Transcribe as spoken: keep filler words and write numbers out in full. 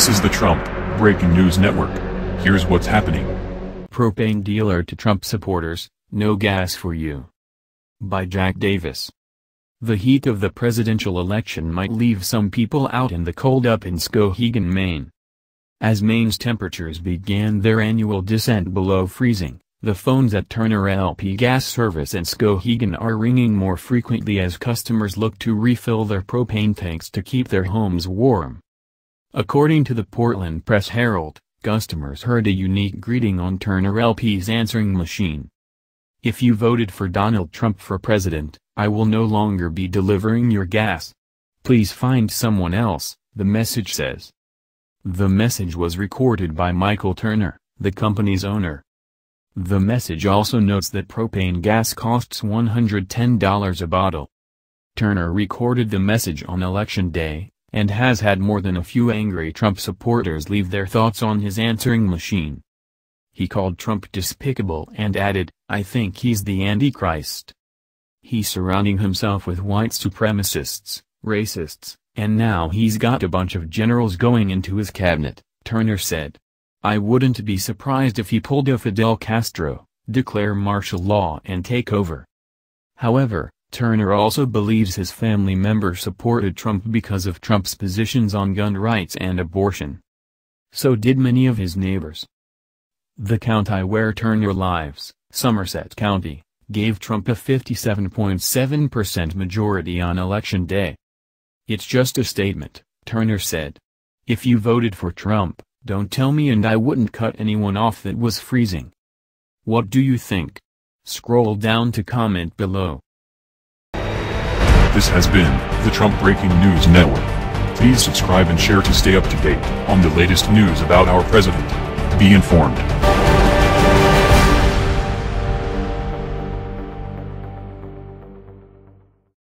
This is the Trump Breaking News Network. Here's what's happening. Propane dealer to Trump supporters, no gas for you. By Jack Davis. The heat of the presidential election might leave some people out in the cold up in Skowhegan, Maine. As Maine's temperatures began their annual descent below freezing, the phones at Turner L P Gas Service in Skowhegan are ringing more frequently as customers look to refill their propane tanks to keep their homes warm. According to the Portland Press-Herald, customers heard a unique greeting on Turner L P's answering machine. "If you voted for Donald Trump for president, I will no longer be delivering your gas. Please find someone else," the message says. The message was recorded by Michael Turner, the company's owner. The message also notes that propane gas costs one hundred ten dollars a bottle. Turner recorded the message on Election Day, and has had more than a few angry Trump supporters leave their thoughts on his answering machine. He called Trump despicable and added, "I think he's the Antichrist. He's surrounding himself with white supremacists, racists, and now he's got a bunch of generals going into his cabinet," Turner said. "I wouldn't be surprised if he pulled a Fidel Castro, declare martial law and take over." However, Turner also believes his family members supported Trump because of Trump's positions on gun rights and abortion. So did many of his neighbors. The county where Turner lives, Somerset County, gave Trump a fifty-seven point seven percent majority on Election Day. "It's just a statement," Turner said. "If you voted for Trump, don't tell me and I wouldn't cut anyone off that was freezing." What do you think? Scroll down to comment below. This has been the Trump Breaking News Network. Please subscribe and share to stay up to date on the latest news about our president. Be informed.